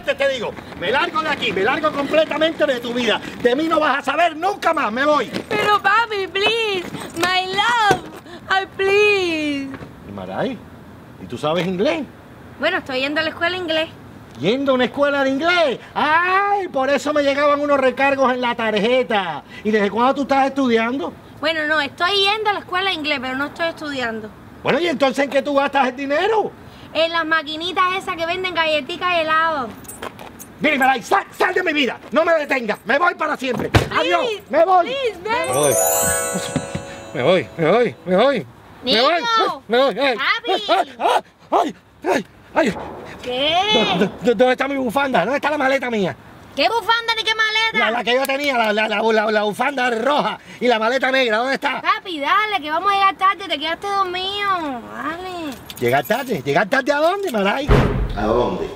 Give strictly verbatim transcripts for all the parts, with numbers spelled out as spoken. fuerte te digo, me largo de aquí, me largo completamente de tu vida. De mí no vas a saber nunca más, me voy. Pero papi, please, my love, I please. ¿Y Maray? ¿Y tú sabes inglés? Bueno, estoy yendo a la escuela de inglés. ¿Yendo a una escuela de inglés? ¡Ay! Por eso me llegaban unos recargos en la tarjeta. ¿Y desde cuándo tú estás estudiando? Bueno, no, estoy yendo a la escuela de inglés, pero no estoy estudiando. Bueno, ¿y entonces en qué tú gastas el dinero? En las maquinitas esas que venden galletitas y helado. Mira, Maray, sal, sal de mi vida. No me detengas. Me voy para siempre. Please, adiós. Me voy. Please, me voy. Me voy, me voy, me voy. Niño. Me voy. Me voy. ¡Papi! ¡Ay! ¡Ay! ¡Ay! ¿Qué? ¿Dónde está mi bufanda? ¿Dónde está la maleta mía? ¿Qué bufanda ni qué maleta? La, la que yo tenía, la, la, la, la, la bufanda roja y la maleta negra, ¿dónde está? Papi, dale, que vamos a llegar tarde, te quedaste dormido, dale. ¿Llegar tarde? ¿Llegar tarde a dónde, Maray? ¿A dónde?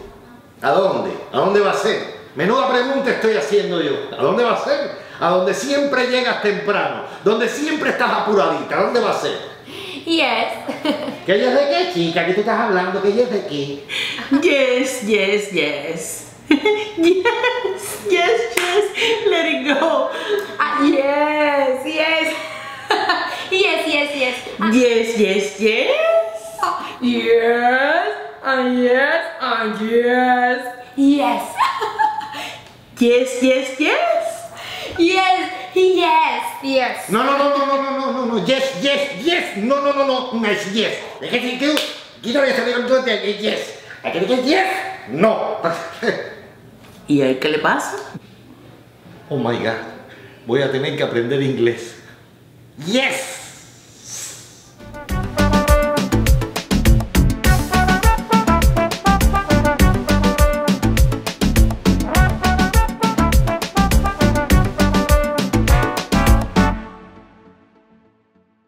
¿A dónde? ¿A dónde va a ser? Menuda pregunta estoy haciendo yo. ¿A dónde va a ser? A donde siempre llegas temprano, donde siempre estás apuradita, ¿a dónde va a ser? Yes. ¿Qué yes de qué, chica? ¿Qué tú estás hablando? ¿Qué yes de qué? Yes, yes, yes. Yes, yes, yes. Let it go. Uh, yes, yes. Yes, yes, yes. Uh, yes, yes, yes. Uh, yes, and uh, yes, and uh, yes. Yes. Yes, yes, yes. Yes. Yes, yes. No, no, no, no, no, no, no, no, yes, yes, yes, no, no, no, no, no, yes, yes. ¿De qué te digo? Quítame ese dedo de yes. ¿A qué dices yes? No. ¿Y a él qué le pasa? Oh my God, voy a tener que aprender inglés. Yes.